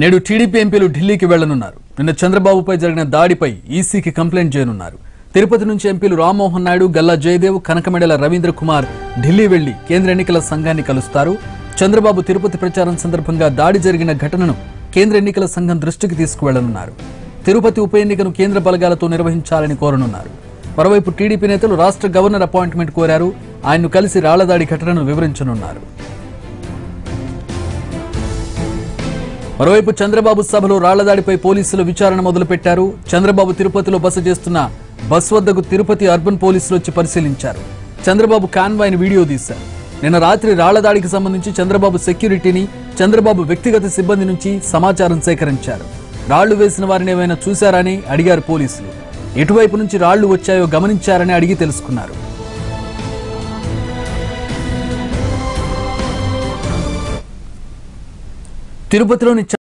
నేడు టీడీపీ ఎంపీలు ఢిల్లీకి వెళ్ళనున్నారు. నిన్న చంద్రబాబుపై జరిగిన దాడిపై ఈసీకి కంప్లైంట్ చేయనున్నారు. తిరుపతి నుంచి ఎంపీలు రామ్మోహన్ నాయుడు, గల్లా జయదేవ్, కనకమేడల రవీంద్ర కుమార్ ఢిల్లీ వెళ్లి కేంద్ర ఎన్నికల సంఘాన్ని కలుస్తారు. చంద్రబాబు తిరుపతి ప్రచారం సందర్భంగా దాడి జరిగిన ఘటనను కేంద్ర ఎన్నికల సంఘం దృష్టికి తీసుకువెళ్లనున్నారు. తిరుపతి ఉప ఎన్నికను కేంద్ర బలగాలతో నిర్వహించాలని కోరనున్నారు. మరోవైపు టీడీపీ నేతలు రాష్ట్ర గవర్నర్ అపాయింట్మెంట్ కోరారు. ఆయన్ను కలిసి రాళ్లదాడి ఘటనను వివరించనున్నారు. మరోవైపు చంద్రబాబు సభలో రాళ్లదాడిపై పోలీసులు విచారణ మొదలుపెట్టారు. చంద్రబాబు తిరుపతిలో బస చేస్తున్న బస్ వద్దకు తిరుపతి అర్బన్ పోలీసులు వచ్చి పరిశీలించారు. చంద్రబాబు కాన్వాయ్ని వీడియో తీశారు. నిన్న రాత్రి రాళ్లదాడికి సంబంధించి చంద్రబాబు సెక్యూరిటీని, చంద్రబాబు వ్యక్తిగత సిబ్బంది నుంచి సమాచారం సేకరించారు. రాళ్లు వేసిన వారిని ఏమైనా చూశారని అడిగారు పోలీసులు. ఎటువైపు నుంచి రాళ్లు వచ్చాయో గమనించారని అడిగి తెలుసుకున్నారు. తిరుపతిలోని